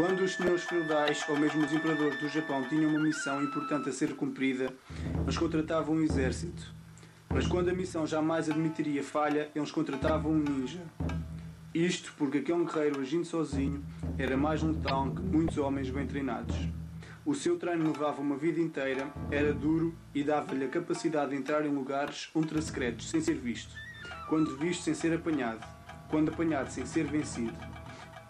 Quando os senhores feudais ou mesmo os imperadores do Japão tinham uma missão importante a ser cumprida, eles contratavam um exército. Mas quando a missão jamais admitiria falha, eles contratavam um ninja. Isto porque aquele guerreiro agindo sozinho era mais letal que muitos homens bem treinados. O seu treino levava uma vida inteira, era duro e dava-lhe a capacidade de entrar em lugares ultra secretos sem ser visto, quando visto sem ser apanhado, quando apanhado sem ser vencido.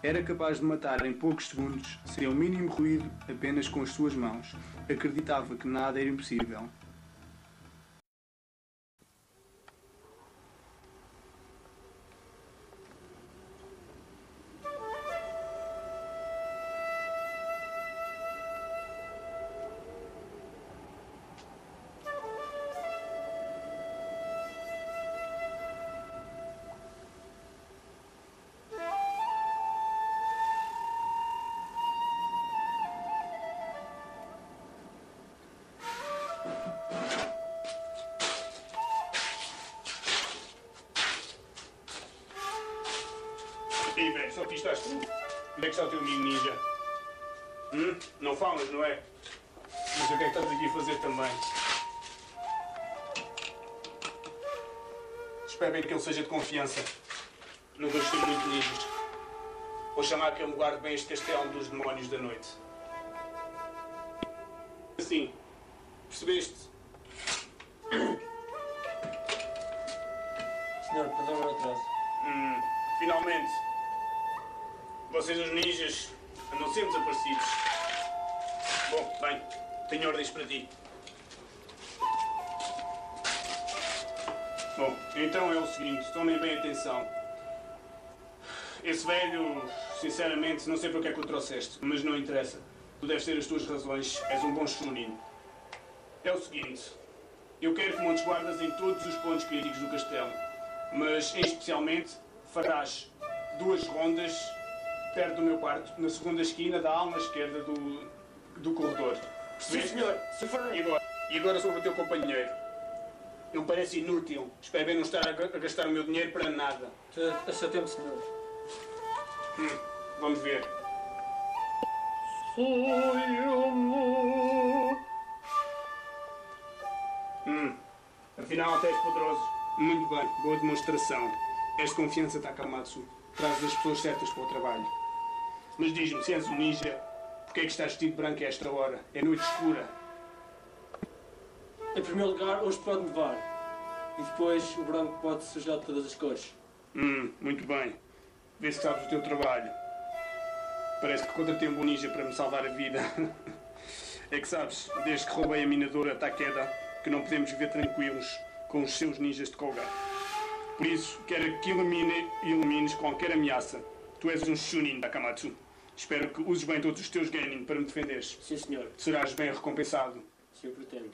Era capaz de matar em poucos segundos, sem o mínimo ruído, apenas com as suas mãos. Acreditava que nada era impossível. Só que estás tu. Onde é que está o teu amigo ninja? Não falas, não é? Mas o que é que estás aqui a fazer também? Espero bem que ele seja de confiança. Não gostei muito de ninjas. Vou chamar aquele lugar bem este castelo dos demónios da noite. Assim, percebeste? Senhor, perdão o atraso. Finalmente. Vocês, os ninjas, andam sempre desaparecidos. Bom, bem, tenho ordens para ti. Bom, então é o seguinte, tomem bem atenção. Esse velho, sinceramente, não sei para o que é que o trouxeste, mas não interessa. Tu deves ter as tuas razões, és um bom chunin. É o seguinte, eu quero que montes guardas em todos os pontos críticos do castelo, mas, especialmente, farás 2 rondas... perto do meu quarto, na segunda esquina da alma esquerda do corredor. Sim, senhor. Se for... E agora sobre o teu companheiro. Não parece inútil. Espero bem não estar a gastar o meu dinheiro para nada. A seu tempo, senhor. Vamos ver. Afinal, até és poderoso. Muito bem. Boa demonstração. És de confiança, Takamatsu. Trazes as pessoas certas para o trabalho. Mas diz-me, se és um ninja, porque é que estás vestido de branco a esta hora? É noite escura. Em primeiro lugar, hoje pode nevar. E depois o branco pode sujar de todas as cores. Muito bem. Vê se sabes o teu trabalho. Parece que contratei um bom ninja para me salvar a vida. É que sabes, desde que roubei a minadora Takeda, que não podemos viver tranquilos com os seus ninjas de Koga. Por isso, quero que ilumines qualquer ameaça. Tu és um chunin, Takamatsu. Espero que uses bem todos os teus genin para me defenderes. Sim, senhor. Serás bem recompensado. Sim, eu pretendo.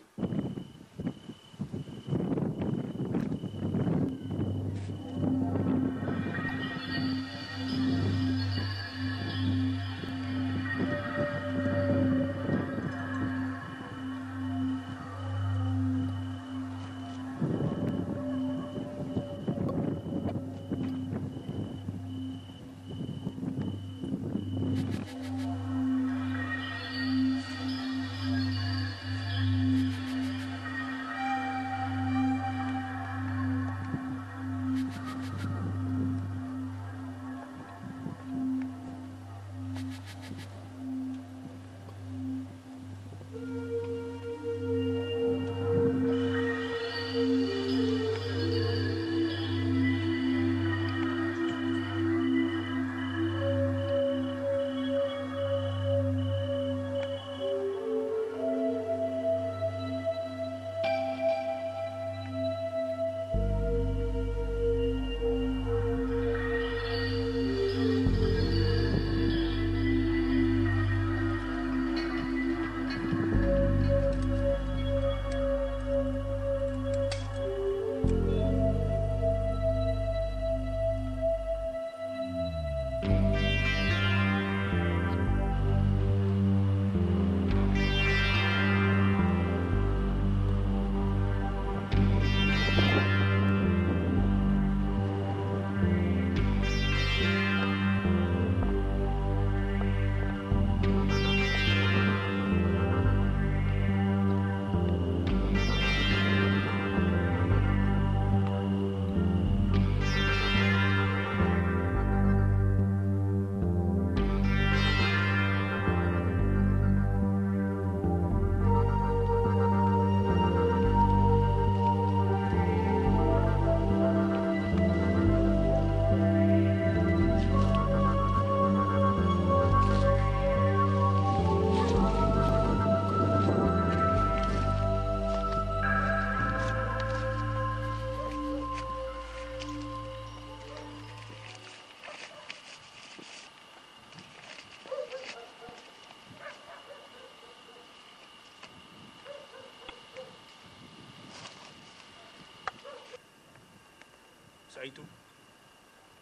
Aí tu,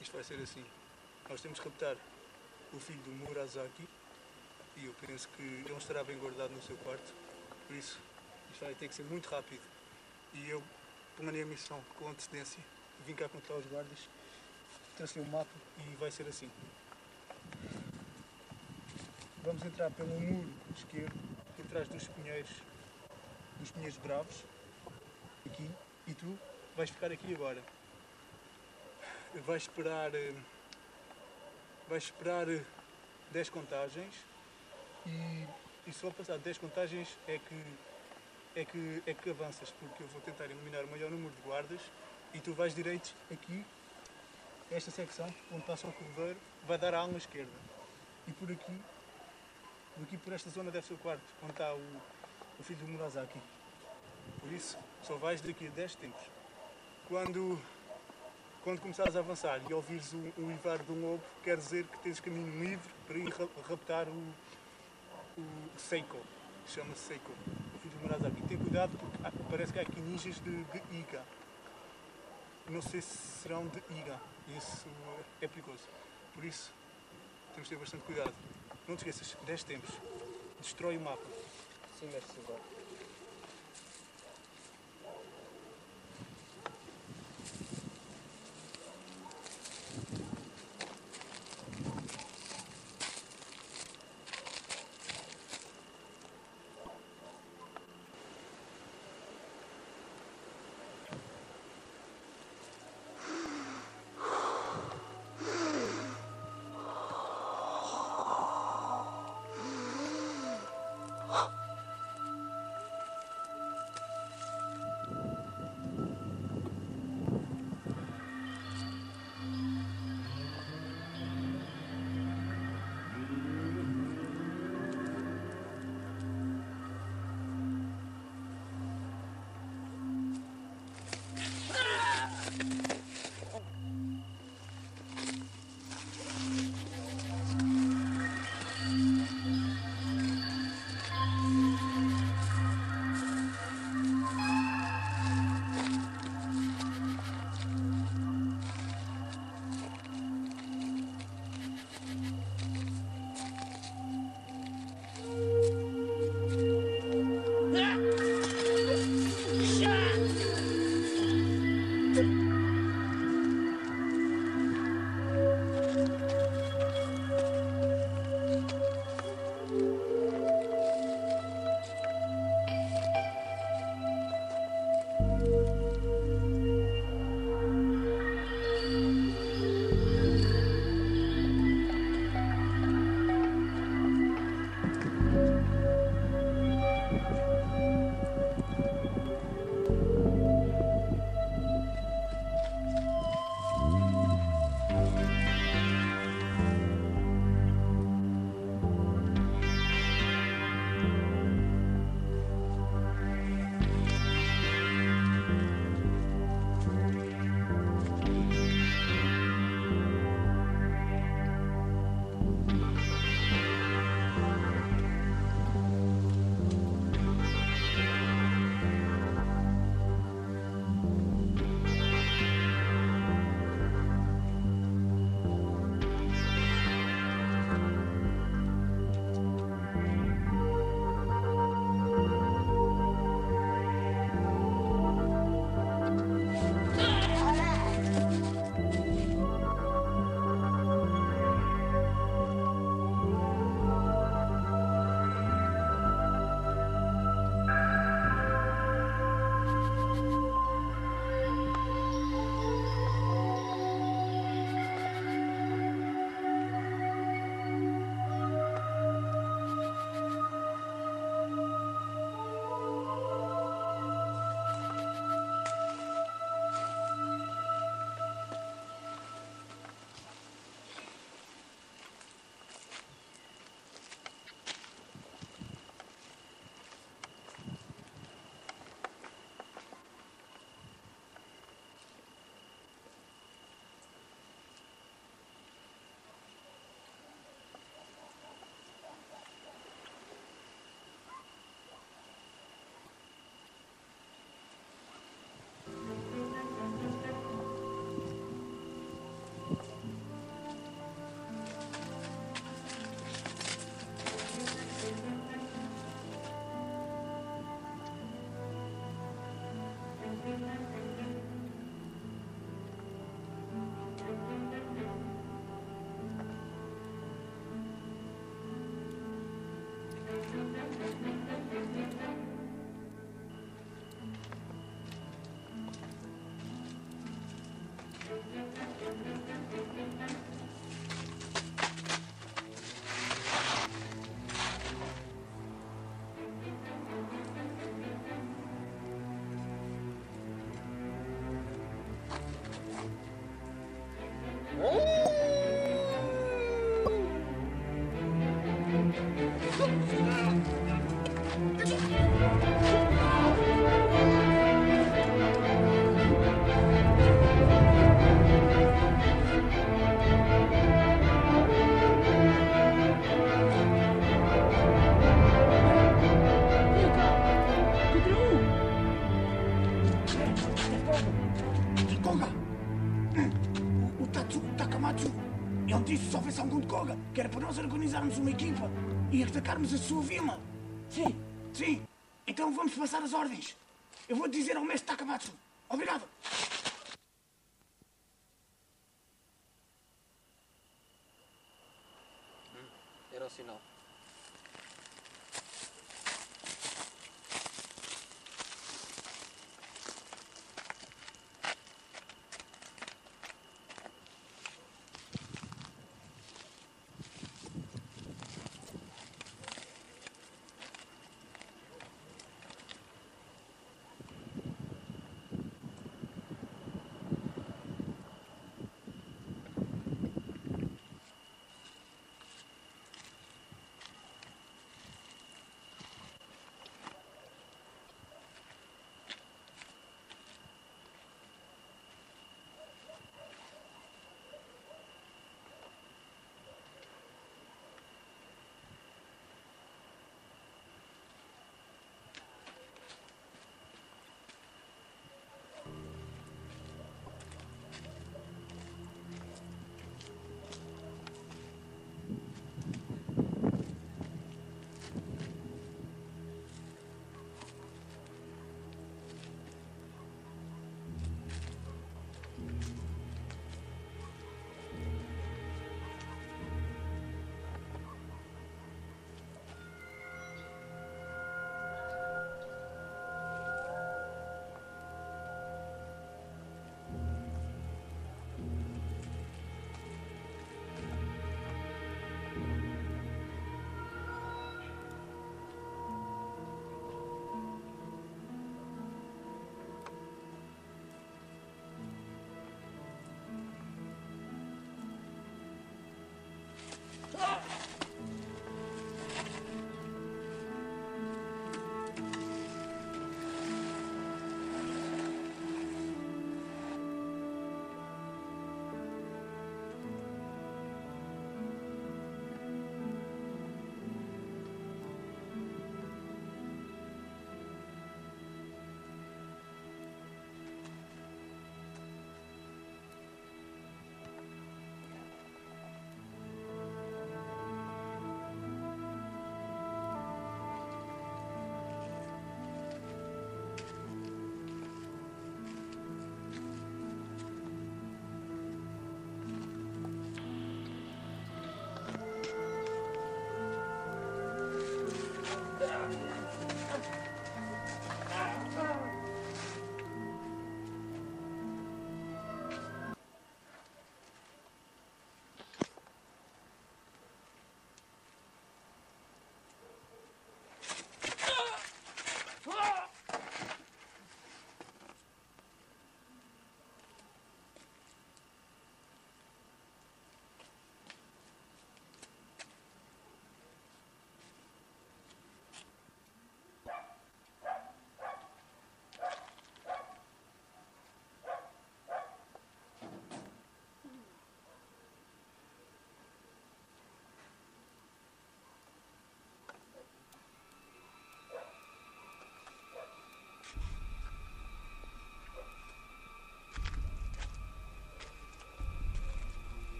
isto vai ser assim. Nós temos que raptar o filho do Murasaki e eu penso que ele estará bem guardado no seu quarto. Por isso, isto vai ter que ser muito rápido. E eu planei a missão com antecedência. Vim cá contar os guardas, trouxe o mapa e vai ser assim. Vamos entrar pelo muro esquerdo, por trás dos pinheiros bravos, aqui, e tu vais ficar aqui agora. Vais esperar 10 contagens e só passar 10 contagens é que avanças, porque eu vou tentar eliminar o maior número de guardas e tu vais direito aqui, esta secção, onde passa o cordeiro, vai dar à alma esquerda. E por aqui, por esta zona deve ser o quarto, onde está o filho do Murasaki. Por isso, só vais daqui a 10 tempos. Quando começares a avançar e ouvires o uivar de um lobo, quer dizer que tens caminho livre para ir raptar o Seiko. Chama-se Seiko, o filho do Murasaki. Tem cuidado porque parece que há aqui ninjas de Iga. Não sei se serão de Iga. Isso é perigoso. Por isso, temos de ter bastante cuidado. Não te esqueças, 10 tempos. Destrói o mapa. Sim, mestre Silva. Ele disse que só fez algum de Koga, que era para nós organizarmos uma equipa e atacarmos a sua vila. Sim. Sim. Então vamos passar as ordens. Eu vou dizer ao mestre Takamatsu. Obrigado. Era o sinal.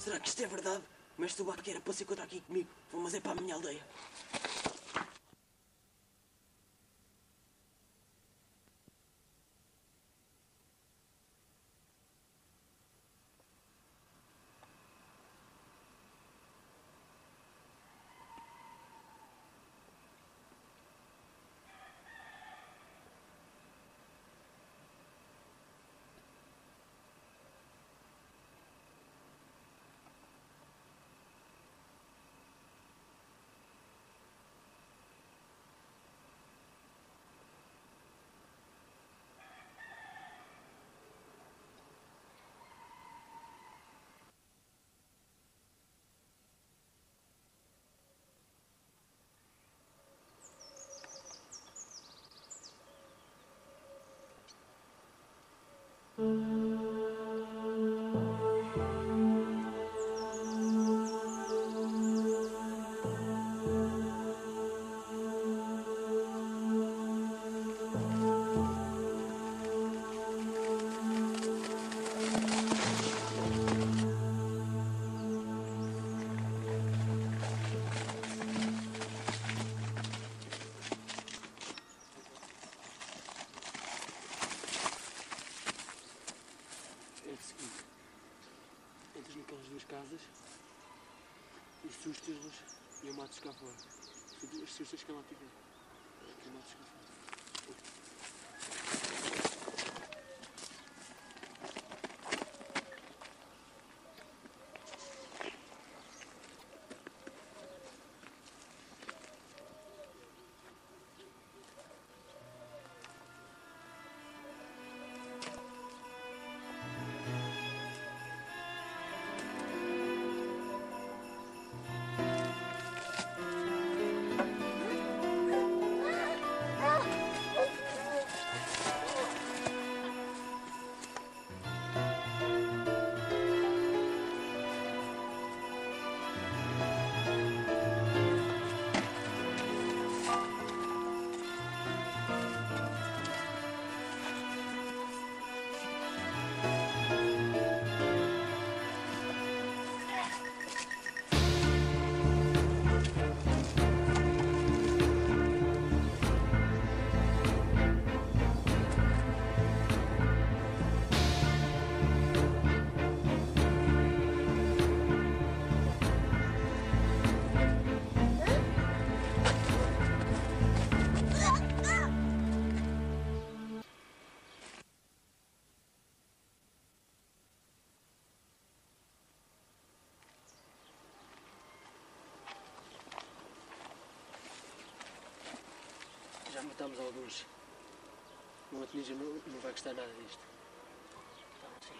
Será que isto é verdade? Mestre do barco era para se encontrar aqui comigo, mas é para a minha aldeia. Assustas-las e eu mato-os cá fora. Assustas-te que eu mato-os cá fora. Eu mato-os cá fora. Matámos alguns. O outro ninja não vai gostar nada disto. Então, sim.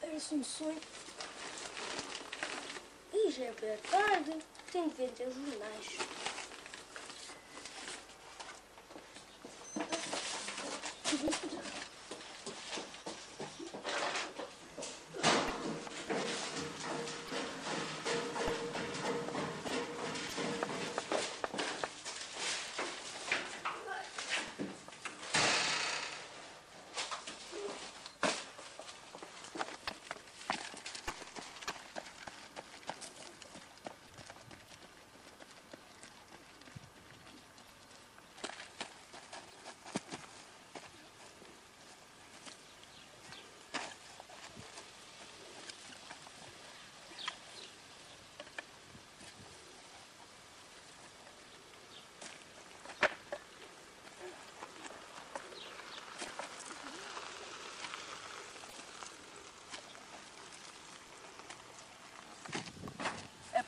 Parece um sonho. E já é bem tarde, tenho de vender os jornais.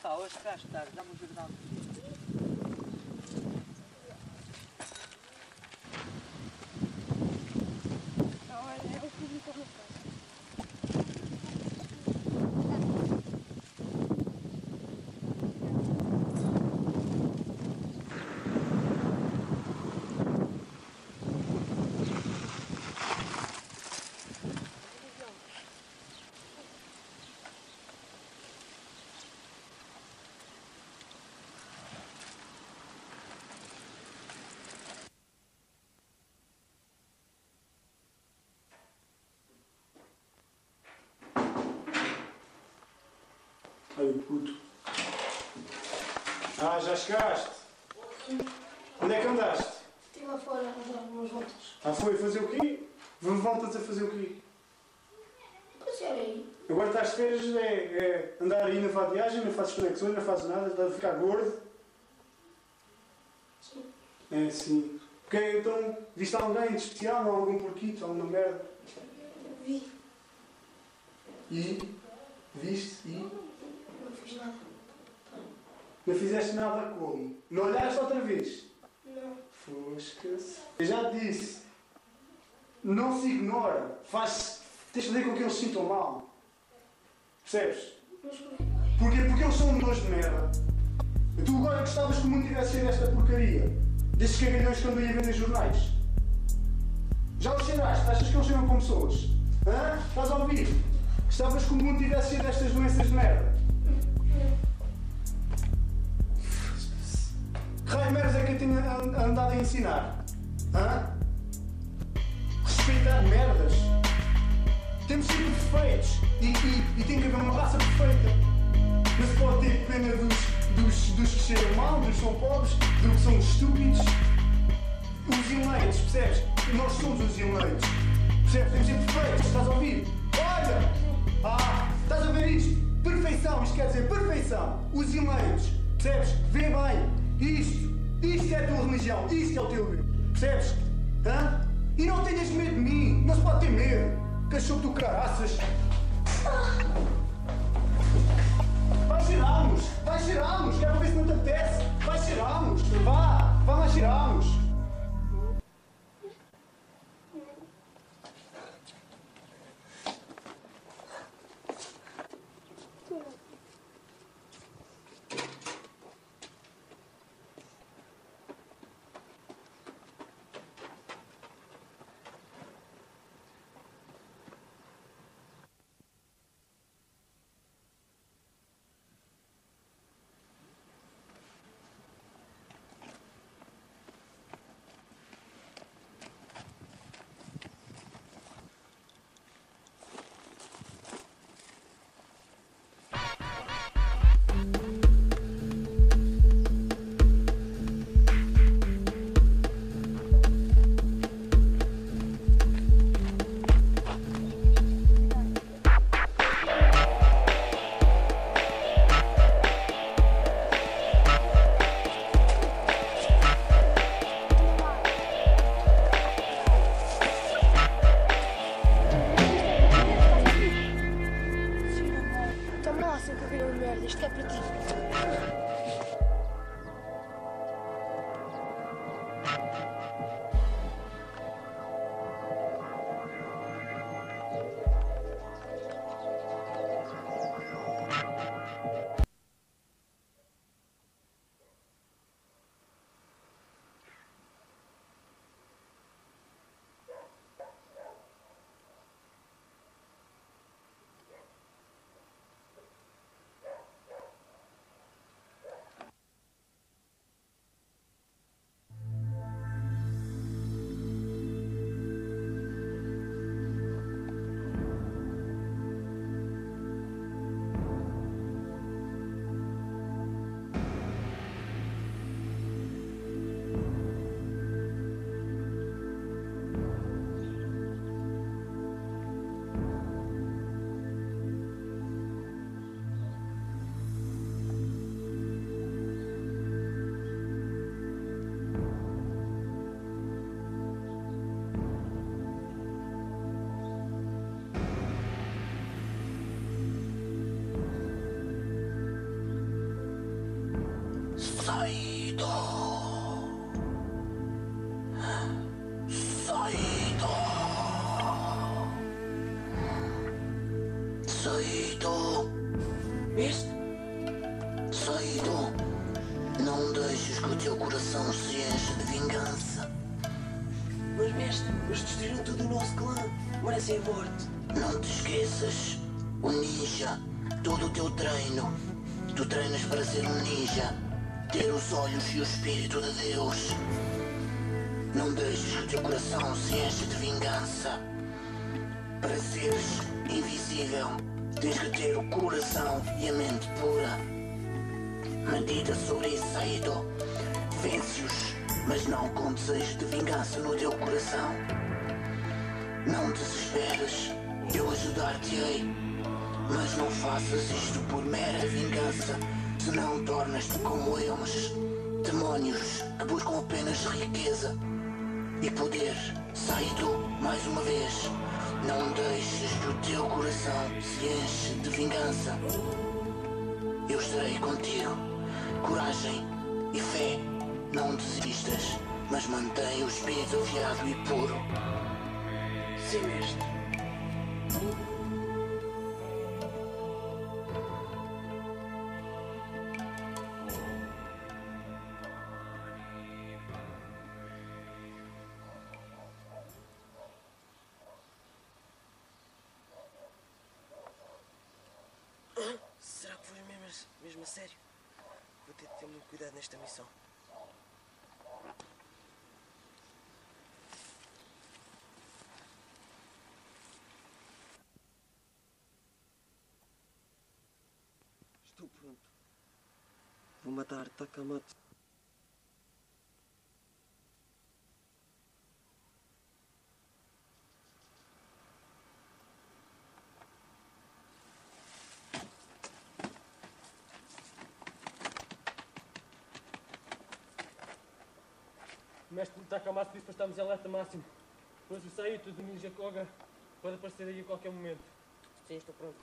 Opa, hoje cá estás, dá-me um jornal. Olha, eu fui muito roupa. Ai, puto. Ah, já chegaste? Onde é que andaste? Estive lá fora a dar umas voltas. Ah, foi? Fazer o quê? Voltas a fazer o quê? Passear aí. Agora estás de férias, é andar aí na vadiagem, não fazes conexões, não fazes nada, estás a ficar gordo? Sim. É, sim. Porque então, viste alguém de especial, ou algum porquito, alguma merda? Vi. E? Viste? E? Não fizeste nada como? Não olhaste outra vez? Não. Fosca-se. Eu já te disse. Não se ignora. Faz-se. Tens de fazer com que eles se sintam mal. Percebes? Porquê? Porque eles são dois de merda. Tu agora gostavas que o mundo tivesse cheiro desta porcaria. Desses cagalhões que andam aí a vender jornais. Já os cheiraste? Achas que eles cheiram como pessoas? Hã? Estás a ouvir? Gostavas que o mundo tivesse cheiro destas doenças de merda. Rai meros é que eu tenho andado a ensinar? Hã? Respeitar merdas? Temos sido perfeitos e tem que haver uma raça perfeita. Não se pode ter pena dos que cheiram mal, dos que são pobres, dos que são estúpidos. Os eleitos, percebes? Nós somos os eleitos. Percebes? Temos de ser perfeitos, estás a ouvir? Olha! Ah! Estás a ver isto? Perfeição, isto quer dizer perfeição. Os eleitos, percebes? Vê bem! Isto é a tua religião, isto é o teu Deus, percebes? Hã? E não tenhas medo de mim, não se pode ter medo, cachorro do caraças. Vai cheirarmos, quero ver se não te apetece, vai cheirarmos, vá lá cheirarmos. Seito, não deixes que o teu coração se encha de vingança. Mas mestre, eles destruíram todo o nosso clã, merecem morte. Não te esqueças, o ninja, todo o teu treino. Tu treinas para ser um ninja, ter os olhos e o espírito de Deus. Não deixes que o teu coração se encha de vingança. Para seres invisível, tens que ter o coração e a mente pura. Medita sobre isso, Seito. Vence-os, mas não com desejo de vingança no teu coração. Não desesperes, eu ajudar-te-ei. Mas não faças isto por mera vingança, senão tornas-te como eles, demónios que buscam apenas riqueza e poder. Seito, mais uma vez, não deixes que o teu coração se enche de vingança. Eu estarei contigo. Coragem e fé. Não desistas, mas mantém o espírito afiado e puro. Sim, mestre. Sério, vou ter de ter muito cuidado nesta missão. Estou pronto. Vou matar Takamatsu. O mestre do Takamatsu disse para estarmos em alerta máximo, pois o Seito do ninja Koga pode aparecer aí a qualquer momento. Sim, estou pronto.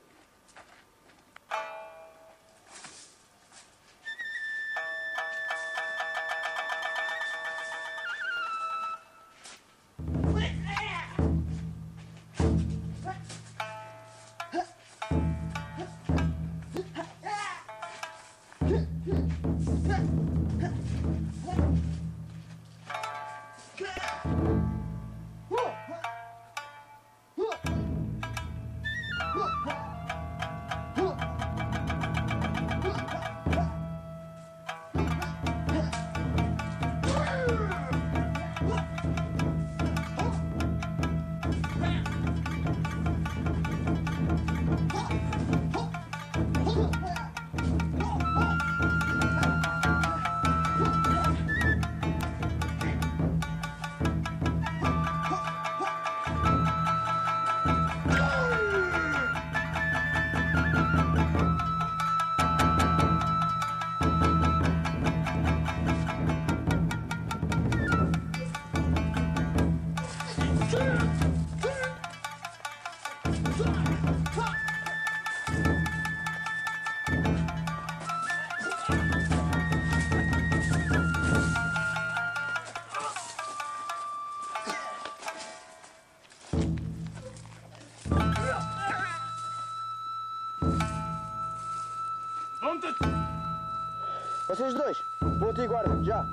Vocês dois, volta e guarda, já.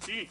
Sim.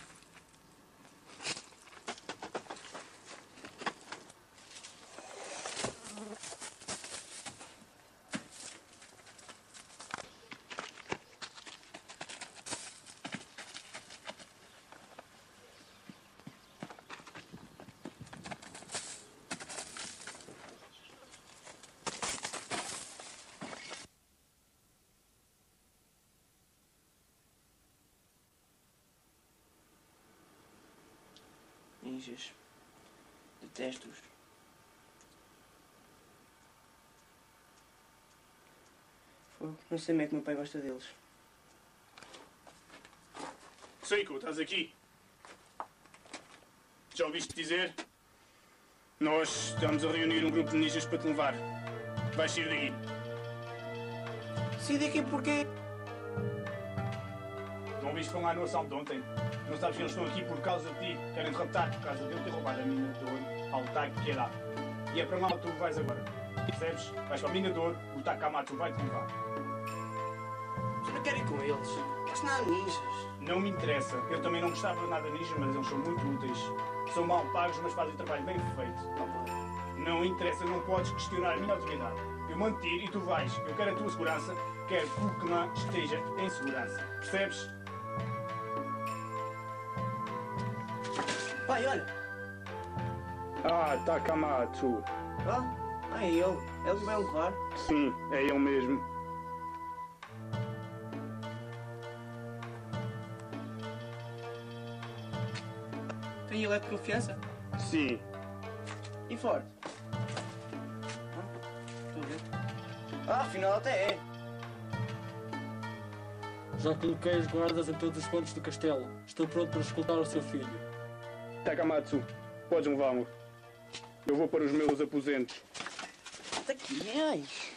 Ninjas. Detesto-os. Não sei como é que meu pai gosta deles. Seiko, estás aqui? Já ouviste dizer? Nós estamos a reunir um grupo de ninjas para te levar. Vais sair daqui. Sair daqui porquê? Não viste com a noção de ontem? Não sabes que eles estão aqui por causa de ti. Querem te raptar por causa de eu ter roubado a mina de ouro ao Takeda. E é para lá que tu vais agora. Percebes? Vais para a mina de ouro, o Takamatsu vai te levar. Mas não quero ir com eles. Queres nada ninjas? Não me interessa. Eu também não gostava nada ninjas, mas eles são muito úteis. São mal pagos, mas fazem o trabalho bem feito. Não pode. Não interessa, não podes questionar a minha autoridade. Eu mando-te e tu vais. Eu quero a tua segurança, quero que o Kuma esteja em segurança. Percebes? Pai, olha! Ah, Takamatsu. Ah, é ele. Ele vai levar. Sim, é ele mesmo. Tem ele é de confiança? Sim. E forte? Ah, afinal até é. Já coloquei os guardas em todos os pontos do castelo. Estou pronto para escoltar o seu filho. Takamatsu, podes levá-lo. Eu vou para os meus aposentos. Taquiais!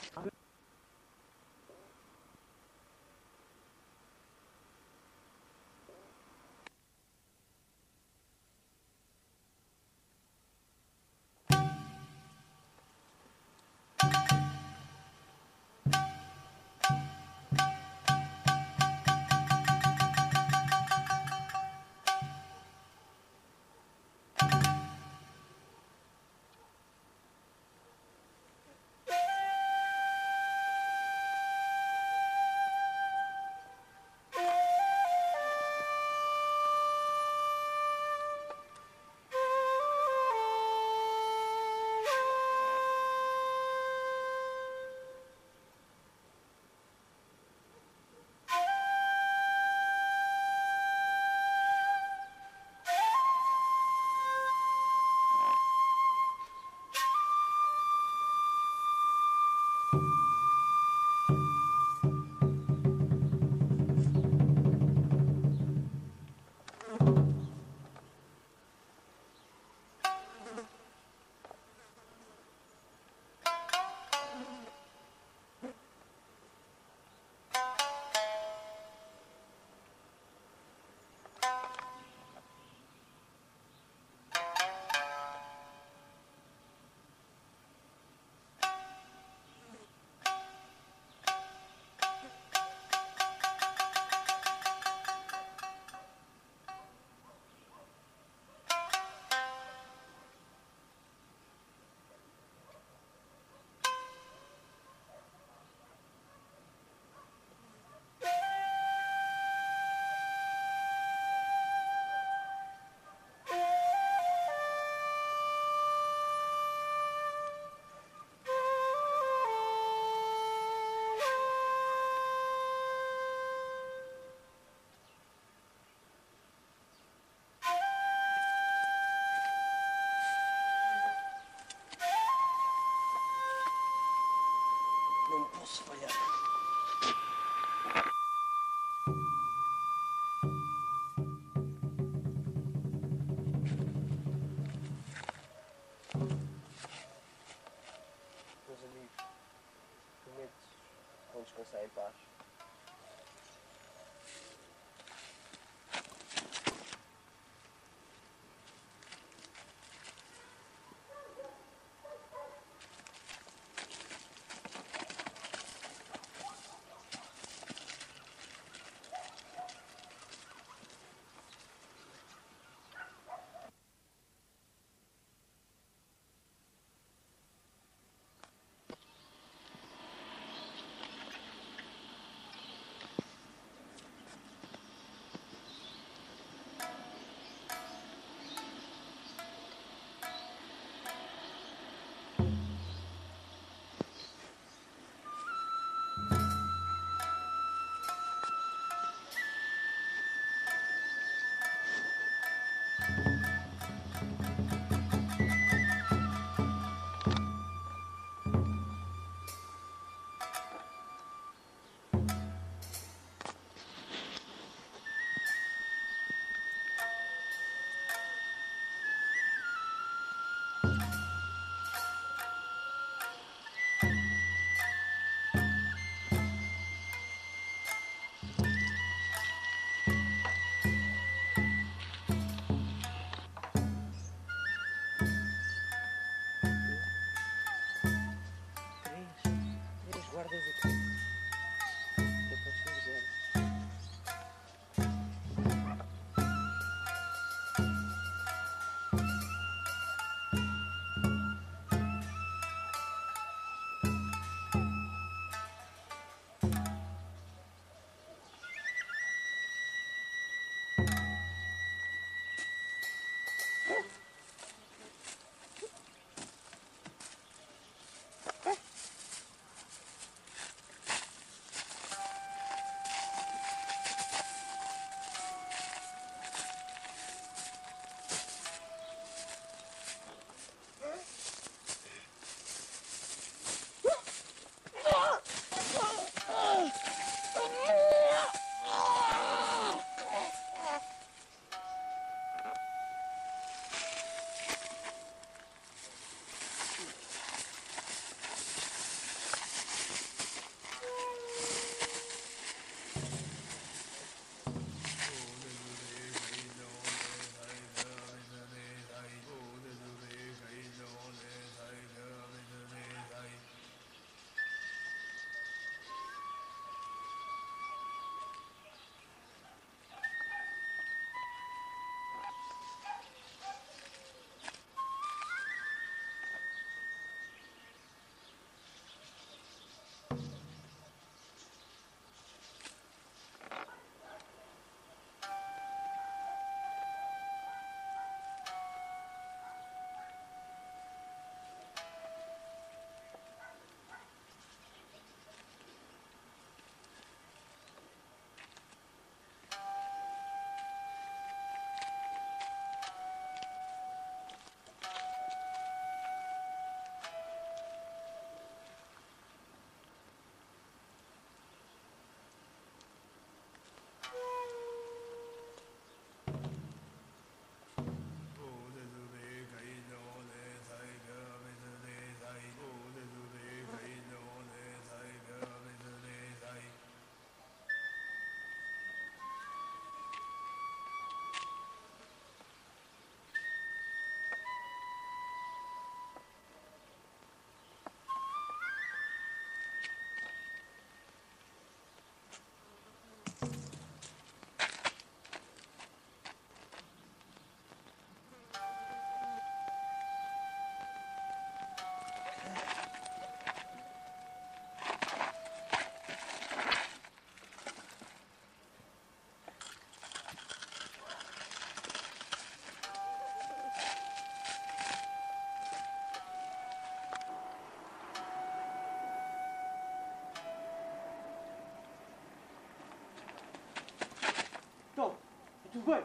Posso falhar. Meus amigos, prometo-vos que vão descansar em paz. vai! Hã?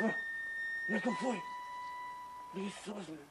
Hã? Onde que foi? Lições, mano.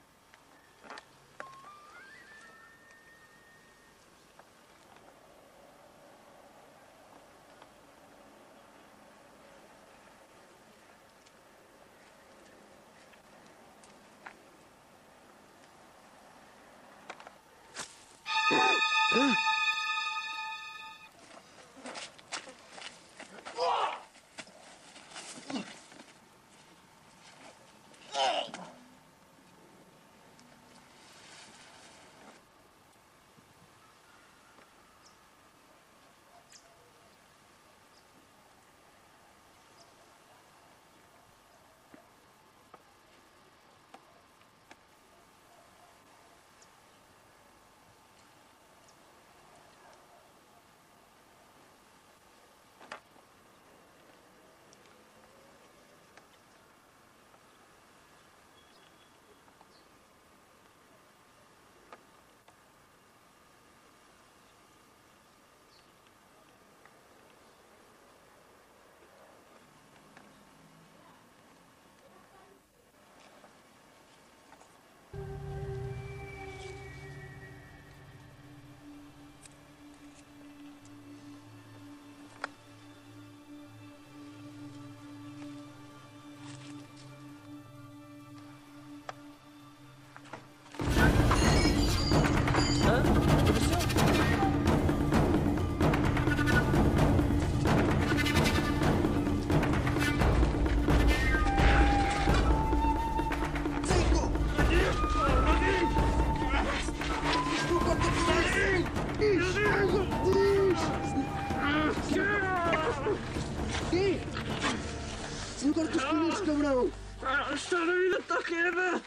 Está na vida do Takeda!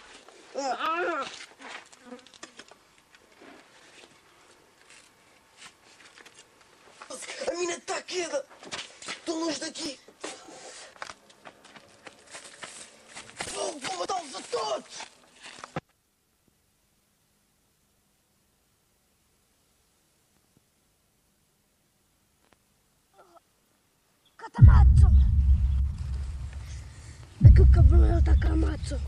A mina Takeda! Estou longe daqui! Vou matá-los a todos! Takamatsu! Aqui o cabrão é o Takamatsu.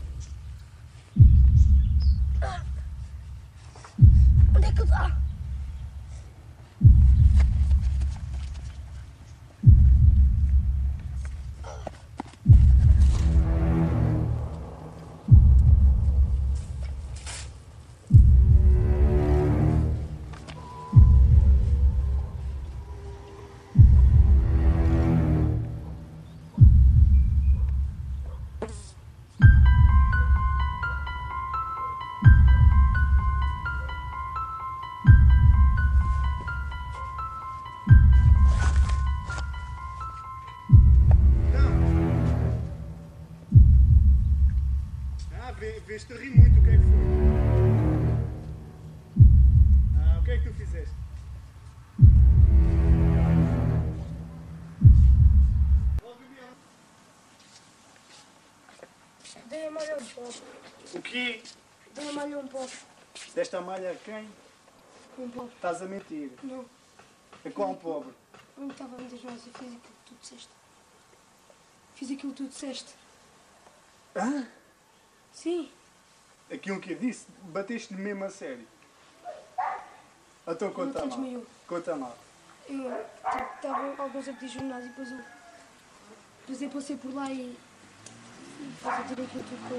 Onde é que está? Viste, ri muito, o que é que foi? Ah, o que é que tu fizeste? Dei a malha um pouco. O quê? Dei a malha um pouco. Deste a malha a quem? Um pobre. Estás a mentir? Não. É qual um pobre? Eu não estava a mentir, mas eu fiz aquilo que tu disseste. Fiz aquilo que tu disseste. Hã? Sim. Aquilo que eu disse, bateste-lhe mesmo a sério. Então conta mal. Conta mal. Eu estava alguns a pedir jornais e depois eu... Depois eu passei por lá e... Depois eu tirei aquilo tudo para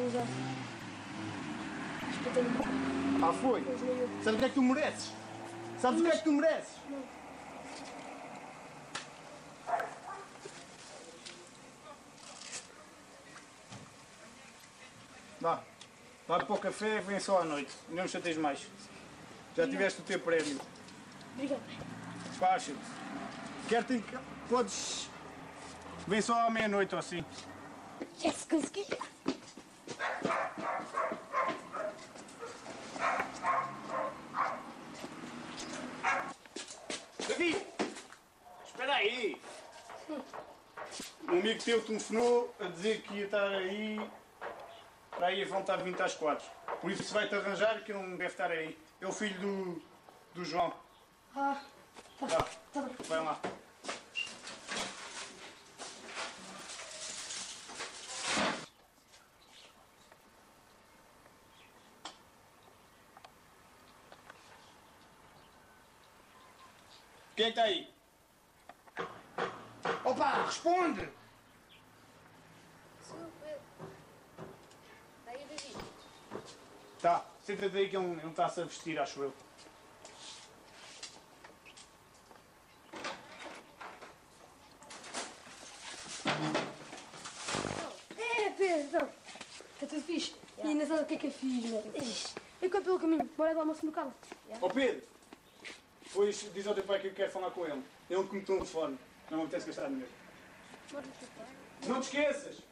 usar. Espetei-me. Ah, foi? Sabes o que é que tu mereces? Sabes o que é que tu mereces? Não. Vá, vá para o café e vem só à noite. Não me chateis mais. Já tiveste o teu prémio. Obrigado. Despacha-te. Quero-te em casa. Podes... Vem só à meia-noite ou assim. Já se consegui. David! amigo teu telefonou a dizer que ia estar aí, para aí vão estar 20 às 4. Por isso se vai-te arranjar que ele não deve estar aí. É o filho do João. Ah, tá. Vai lá. Quem está aí? Opa, responde! Sou eu. Está aí o David. Tá, senta-te aí que ele não está-se a vestir, acho eu. É, Pedro! Está tudo fixe? Yeah. E ainda sabe o que é fixe, mano? Eu conto pelo caminho, bora dar almoço no carro. Yeah. Oh, Pedro! Pois diz ao teu pai que eu quero falar com ele. Ele que me tomou de fome. Não me apetece gastar dinheiro. Não te esqueças!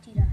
Tirar.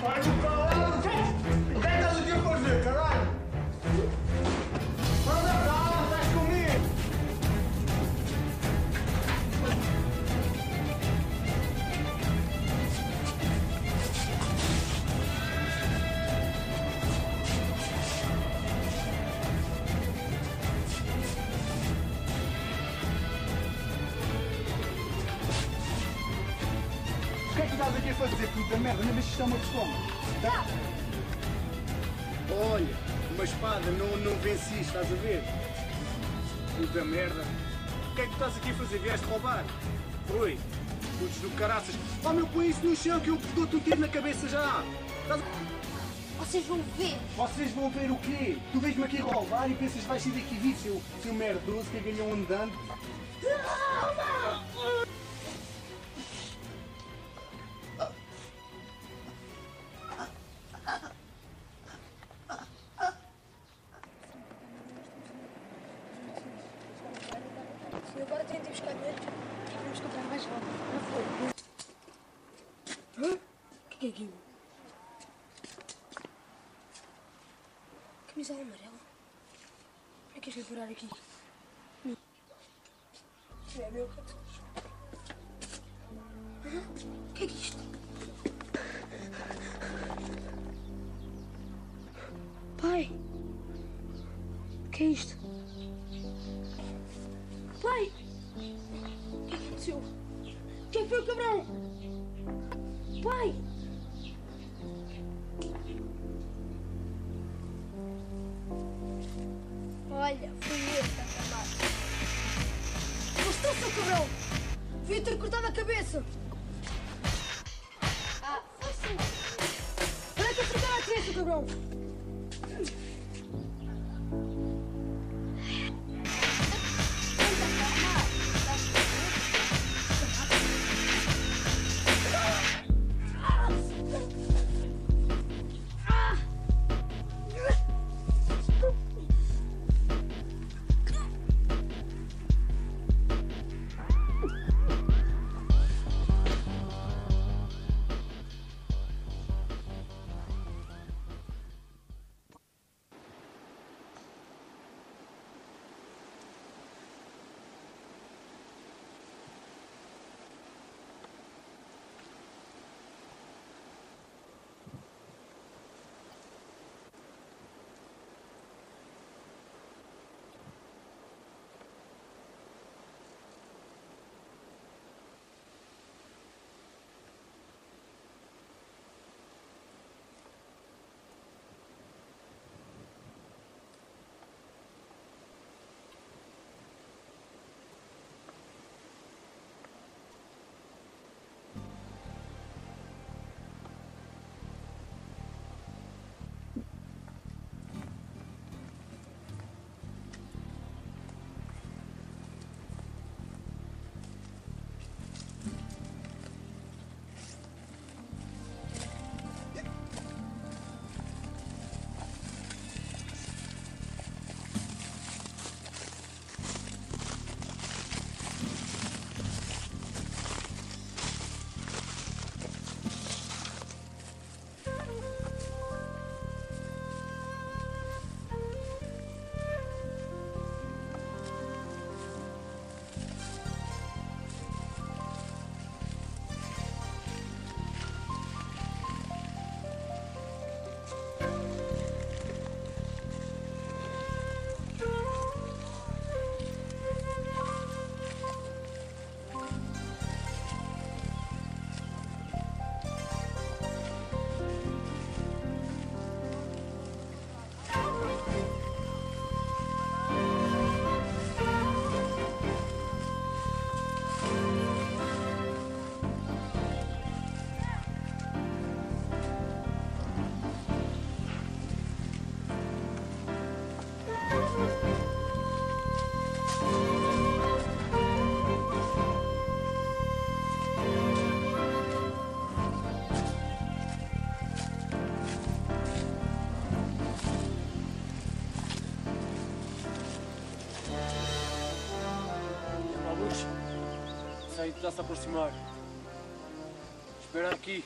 Vai pra lá, o que é que estás aqui a fazer, caralho? Manda pra lá, estás comigo! O que é que estás aqui a fazer, puta merda? Não deixes de chamar de fome. Tá. Olha, uma espada, não venci, estás a ver? Puta merda. O que é que tu estás aqui a fazer? Vieste roubar? Oi, putos do caraças. Oh meu, põe isso no chão que eu dou-te um tiro na cabeça já. Estás... Vocês vão ver. Vocês vão ver o quê? Tu vês-me aqui roubar e pensas que vais sair daqui vivo, seu merdoso que ganhou andando. Hã? O que é aquilo? Camisola amarela? Para que queres adorar aqui? Isto é meu gato. O que é isto? Pai! O que é isto? Pai! O que é que aconteceu? Quem foi o cabrão? Pai! Olha, fui eu, Takamatsu. Gostou, seu cabrão? Devia ter cortado a cabeça. Ah, foi sim. Olha que eu cortava a cabeça, cabrão. Já se aproximar. Espera aqui.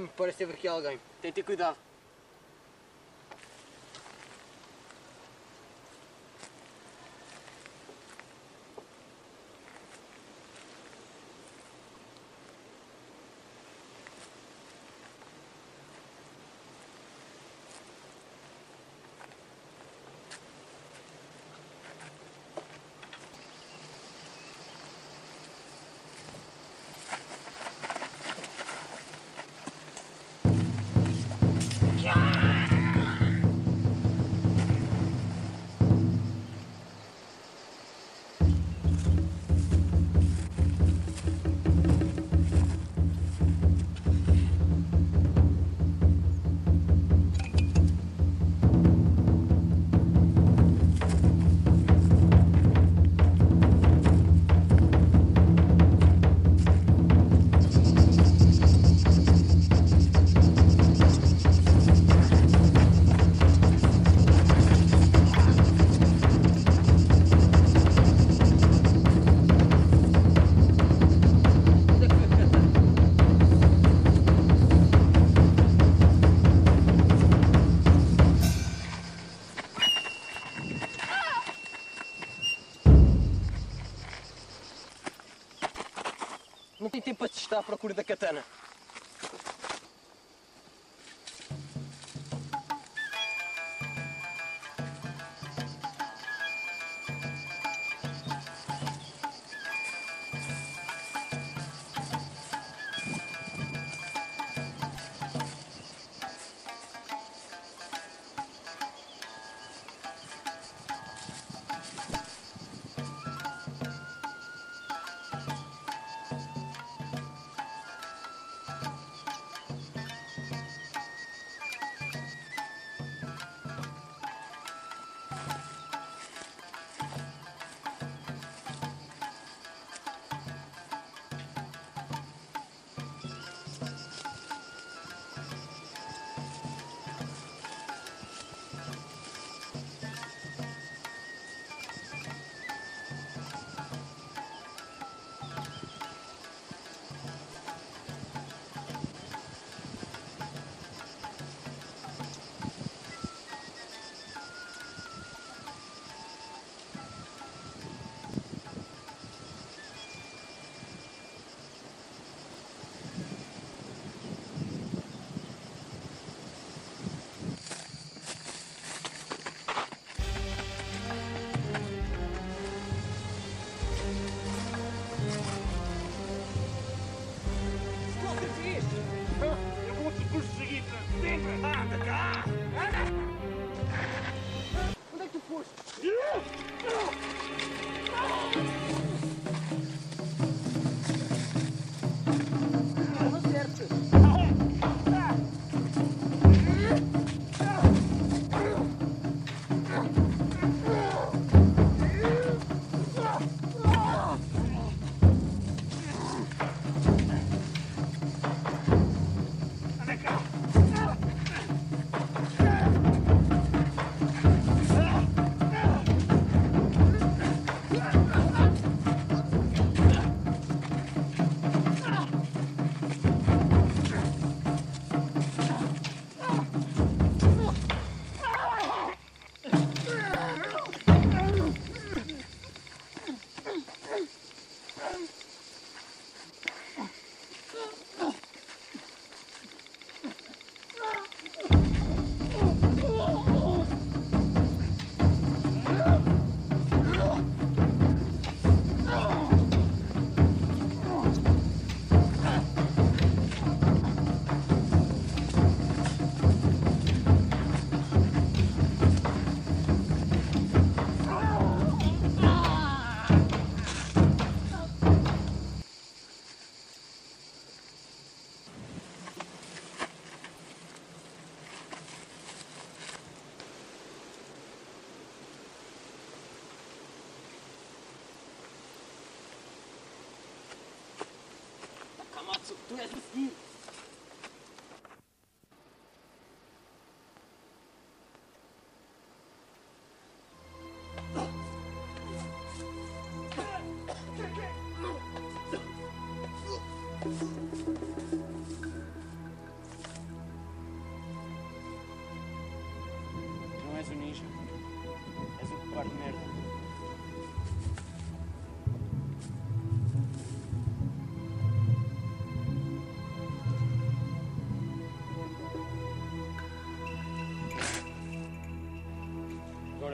me parece que teve aqui alguém. Tem de ter cuidado. Está à procura da katana. Tu és o seguinte.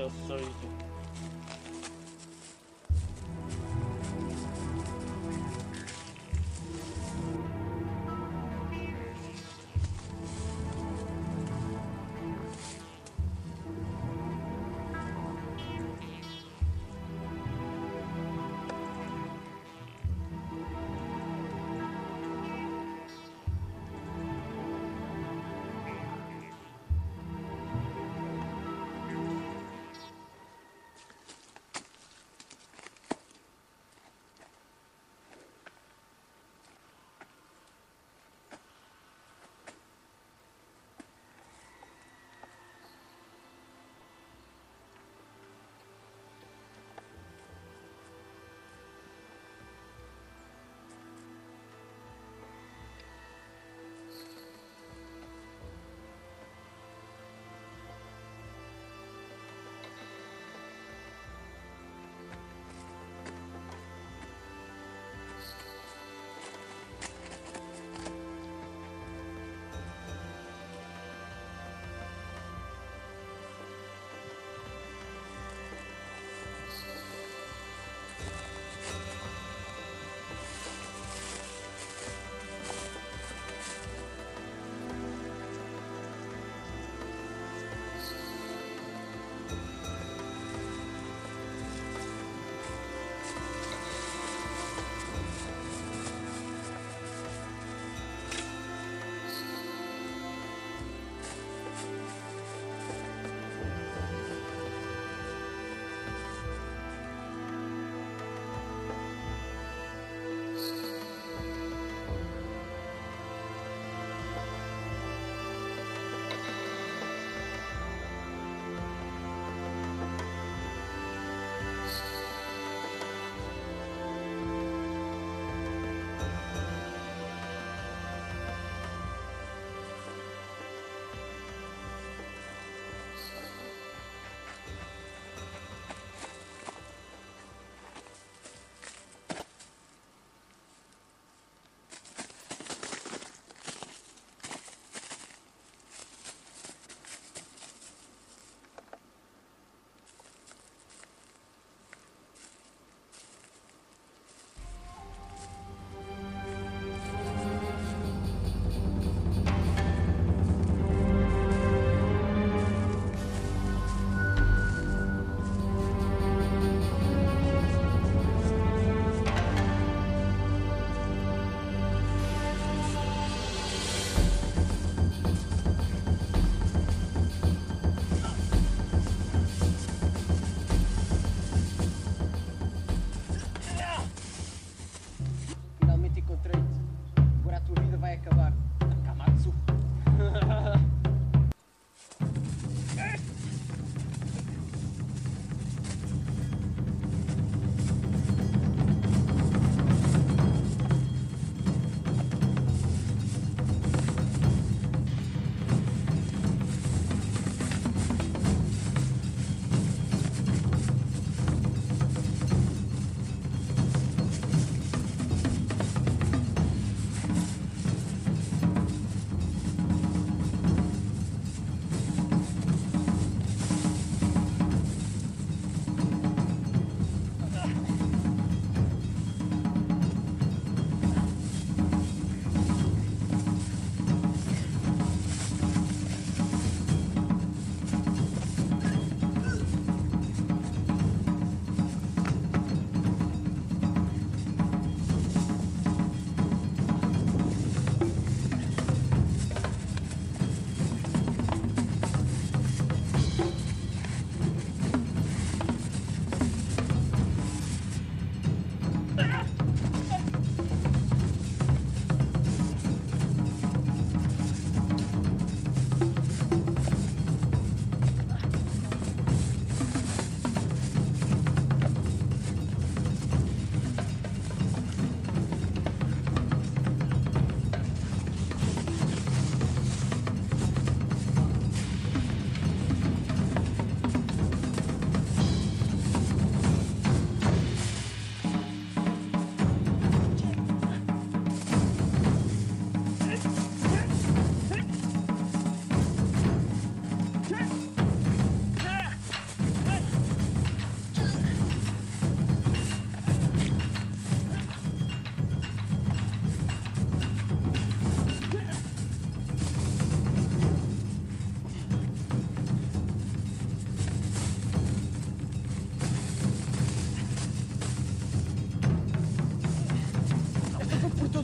eu sou Iga.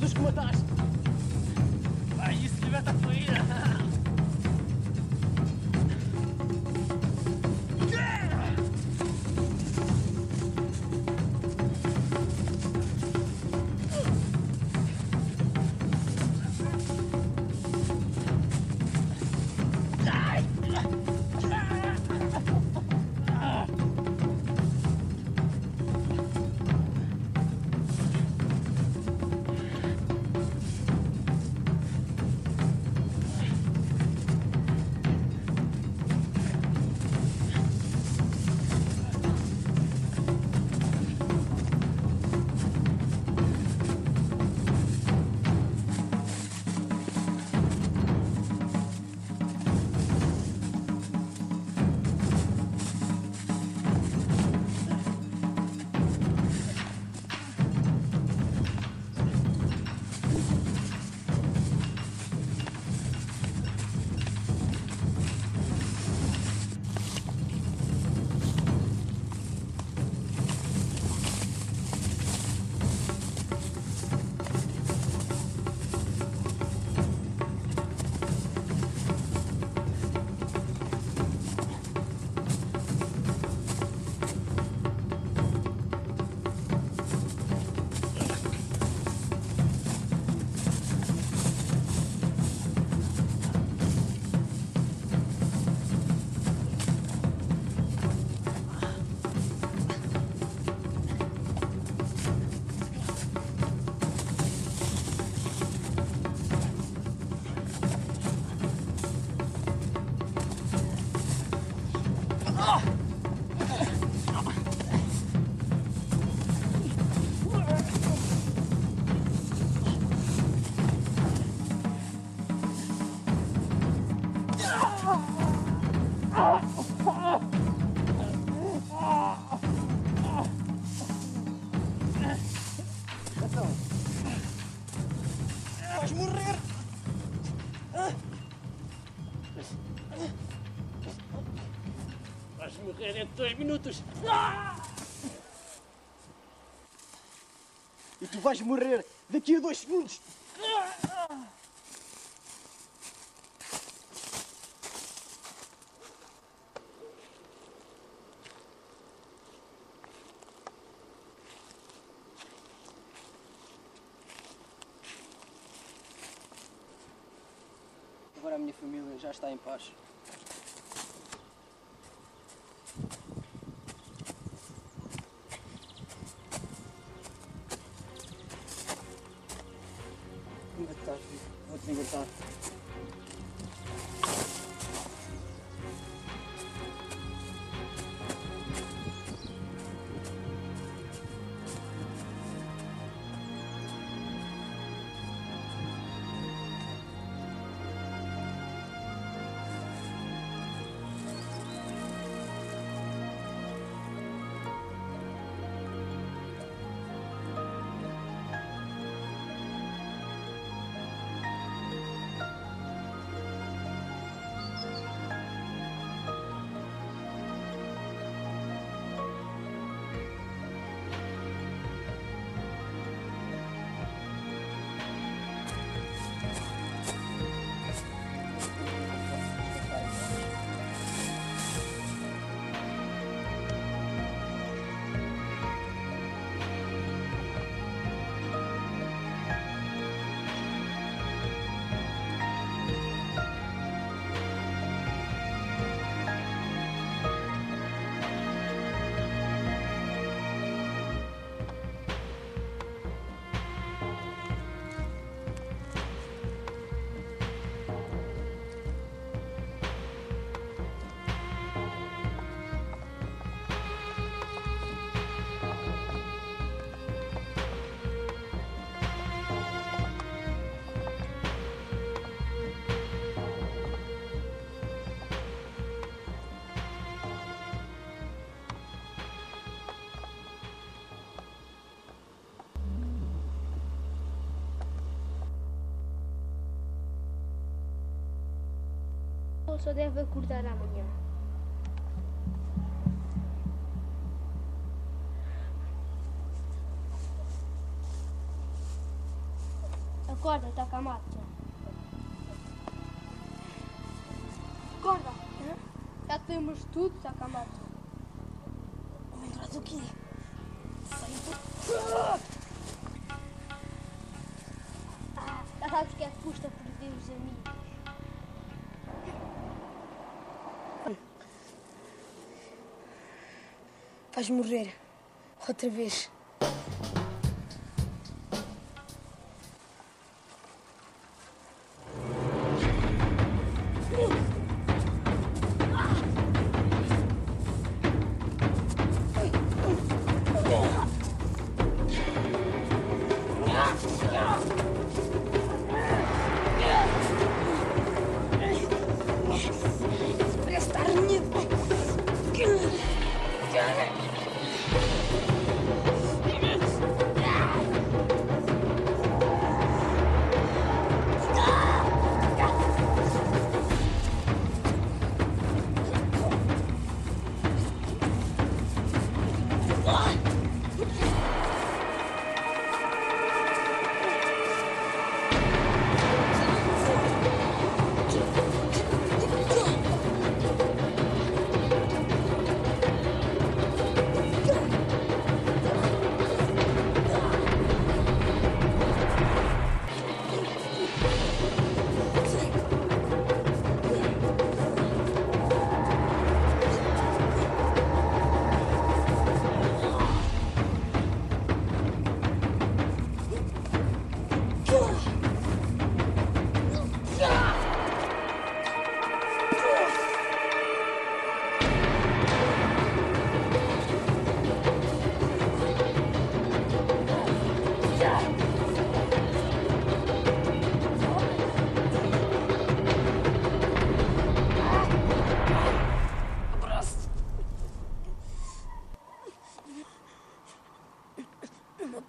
dos combatais. Vai, isso liberta a fluída. Minutos. E tu vais morrer daqui a 2 segundos. Agora a minha família já está em paz. Vou-te engatar. Só deve acordar amanhã. Acorda, Takamatsu. Acorda. Hã? Já temos tudo, Takamatsu. Vou entrar daqui. Saiu do... Ah, já sabes que é que custa perder os amigos. Vais morrer. Outra vez.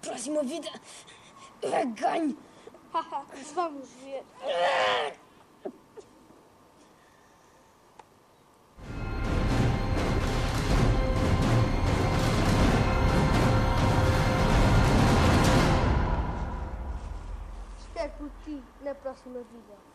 Próxima vida ganho. Vamos ver. Espero por ti na próxima vida.